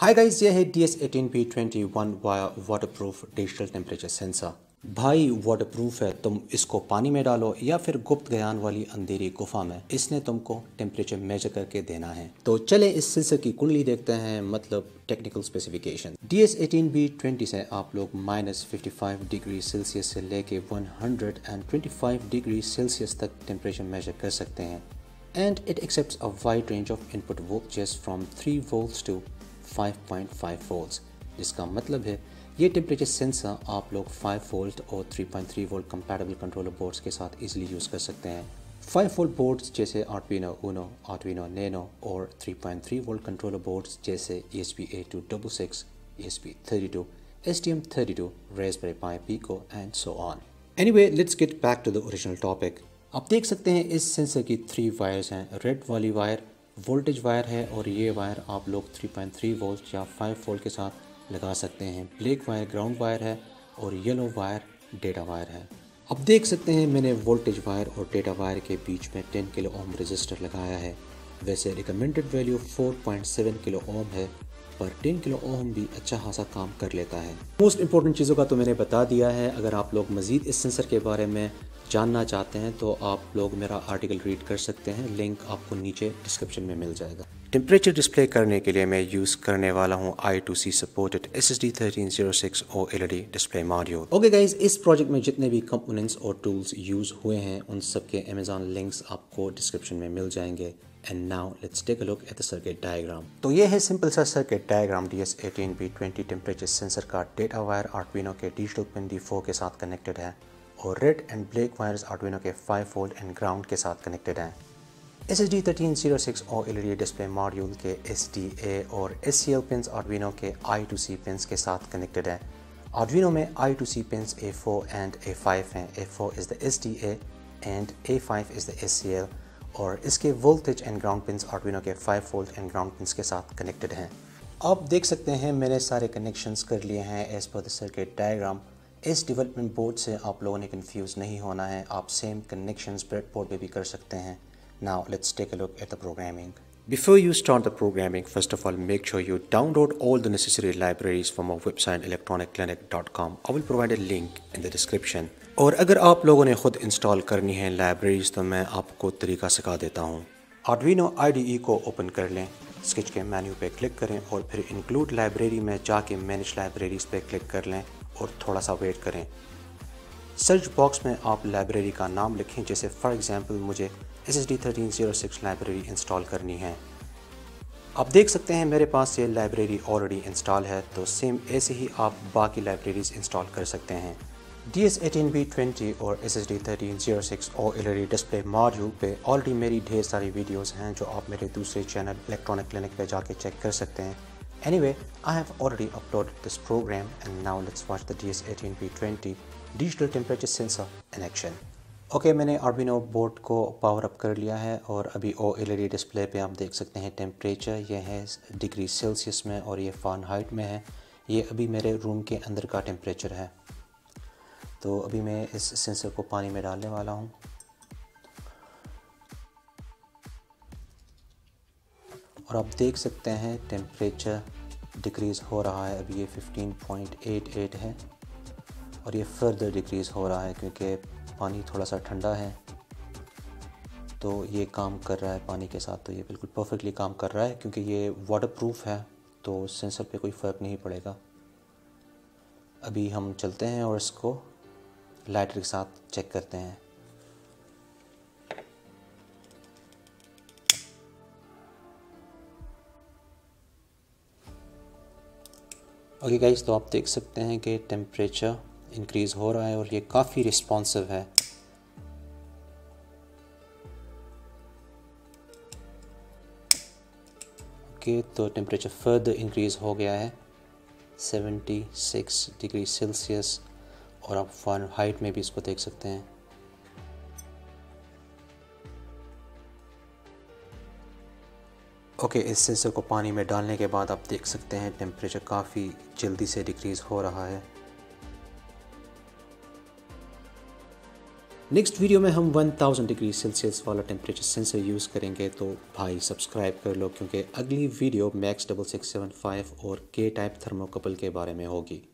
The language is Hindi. हाय गाइस, ये है DS18B20 wire waterproof digital temperature sensor. भाई वाटरप्रूफ है, तुम इसको पानी में डालो या फिर गुप्त ज्ञान वाली अंधेरी गुफा में, इसने तुमको टेम्परेचर मेजर करके देना है। तो चले इस सेंसर की कुंडली देखते हैं, मतलब टेक्निकल स्पेसिफिकेशन। DS18B20 से आप लोग -55 डिग्री सेल्सियस से लेके 125 डिग्री सेल्सियस तक टेम्परेचर मेजर कर सकते हैं। And it accepts a wide range of input voltage from 3 volts to 5.5 volts. इसका मतलब है ये टेम्परेचर सेंसर आप लोग 5 वोल्ट और 3.3 वोल्ट कंपैटिबल कंट्रोलर बोर्ड्स के साथ इजीली यूज़ कर सकते हैं। 5 वोल्ट बोर्ड्स जैसे Arduino Uno, Arduino Nano और 3.3 वोल्ट कंट्रोलर बोर्ड्स जैसे ESP8266, ESP32, STM32, Raspberry Pi Pico and so on. Anyway, let's get back to the original topic. आप देख सकते हैं इस सेंसर की 3 वायर्स हैं। रेड वाली वायर वोल्टेज वायर है और ये वायर आप लोग 3.3 वोल्ट या 5 वोल्ट के साथ लगा सकते हैं। ब्लैक वायर ग्राउंड वायर है और येलो वायर डेटा वायर है। अब देख सकते हैं मैंने वोल्टेज वायर और डेटा वायर के बीच में 10 किलो ओम रेजिस्टर लगाया है। वैसे रिकमेंडेड वैल्यू 4.7 किलो ओम है, पर 10 किलो ओम भी अच्छा खासा काम कर लेता है। मोस्ट इंपॉर्टेंट चीज़ों का तो मैंने बता दिया है। अगर आप लोग मज़ीद इस सेंसर के बारे में जानना चाहते हैं तो आप लोग मेरा आर्टिकल रीड कर सकते हैं, लिंक आपको नीचे डिस्क्रिप्शन में मिल जाएगा। टेम्परेचर डिस्प्ले करने के लिए मैं यूज़ करने वाला हूँ I2C सपोर्टेड SSD1306 और OLED display module. Okay guys, इस प्रोजेक्ट में जितने भी कंपोनेंट्स और टूल्स यूज़ हुए हैं उन सबके अमेजॉन लिंक्स आपको डिस्क्रिप्शन में मिल जाएंगे। And now let's take a look at the circuit diagram. तो ये है सिंपल सा circuit diagram DS18B20 temperature sensor का। डेटा वायर Arduino के डिजिटल पिन D4 के साथ कनेक्टेड है और red and black wires Arduino के 5 वोल्ट एंड ग्राउंड के साथ कनेक्टेड हैं। SSD1306 और LED डिस्प्ले मॉड्यूल के SDA और SCL पिन्स Arduino के I2C पिन्स के साथ कनेक्टेड हैं। Arduino में I2C pins A4 and A5 हैं। A4 is the SDA and A5 is the SCL, और इसके voltage and ground pins Arduino के 5 वोल्ट एंड ग्राउंड पिन्स के साथ कनेक्टेड हैं। आप देख सकते हैं मैंने सारे कनेक्शंस कर लिए हैं as per the circuit diagram. इस डेवलपमेंट बोर्ड से आप लोगों ने कंफ्यूज नहीं होना है, आप सेम कनेक्शंस ब्रेडबोर्ड पे भी कर सकते हैं। Now let's take a look at the programming. Before you start the programming, first of all, make sure you download all the necessary libraries from our website electronicclinic.com. I will provide a link in the description. और अगर आप लोगों ने खुद इंस्टॉल करनी है लाइब्रेरीज तो मैं आपको तरीका सिखा देता हूँ। Arduino IDE को ओपन कर लें, स्केच के मेन्यू पे क्लिक करें और फिर इंक्लूड लाइब्रेरी में जाके मैनेज लाइब्रेरीज पे क्लिक कर लें और थोड़ा सा वेट करें। सर्च बॉक्स में आप लाइब्रेरी का नाम लिखें, जैसे फॉर एग्जांपल मुझे SSD1306 लाइब्रेरी इंस्टॉल करनी है। आप देख सकते हैं मेरे पास ये लाइब्रेरी ऑलरेडी इंस्टॉल है, तो सेम ऐसे ही आप बाकी लाइब्रेरीज इंस्टॉल कर सकते हैं। DS18B20 और SSD1306 और LED डिस्प्ले मॉड्यूल पे ऑलरेडी मेरी ढेर सारी वीडियोज़ हैं जो आप मेरे दूसरे चैनल इलेक्ट्रॉनिक क्लिनिक पर जाके चेक कर सकते हैं। Anyway, I have already uploaded this program and now let's watch the DS18B20 Digital Temperature Sensor in action. Okay, मैंने Arduino बोर्ड को पावर अप कर लिया है और अभी OLED डिस्प्ले पे आप देख सकते हैं टेम्परेचर ये है डिग्री सेल्सियस में और ये फ़ारेनहाइट में है। ये अभी मेरे रूम के अंदर का टेम्परेचर है। तो अभी मैं इस सेंसर को पानी में डालने वाला हूँ। और आप देख सकते हैं टेम्परेचर डिक्रीज़ हो रहा है, अभी ये 15.88 है और ये फर्दर डिक्रीज़ हो रहा है क्योंकि पानी थोड़ा सा ठंडा है। तो ये काम कर रहा है पानी के साथ, तो ये बिल्कुल परफेक्टली काम कर रहा है क्योंकि ये वाटरप्रूफ है तो सेंसर पे कोई फ़र्क नहीं पड़ेगा। अभी हम चलते हैं और इसको लाइटर के साथ चेक करते हैं। ओके गाइस, तो आप देख सकते हैं कि टेम्परेचर इंक्रीज़ हो रहा है और ये काफ़ी रिस्पॉन्सिव है। ओके, तो टेम्परेचर फर्दर इंक्रीज़ हो गया है 76 डिग्री सेल्सियस और आप फ़ारेनहाइट में भी इसको देख सकते हैं। ओके, इस सेंसर को पानी में डालने के बाद आप देख सकते हैं टेम्परेचर काफ़ी जल्दी से डिक्रीज़ हो रहा है। नेक्स्ट वीडियो में हम 1000 डिग्री सेल्सियस वाला टेम्परेचर सेंसर यूज़ करेंगे, तो भाई सब्सक्राइब कर लो क्योंकि अगली वीडियो मैक्स 6675 और K टाइप थर्मोकपल के बारे में होगी।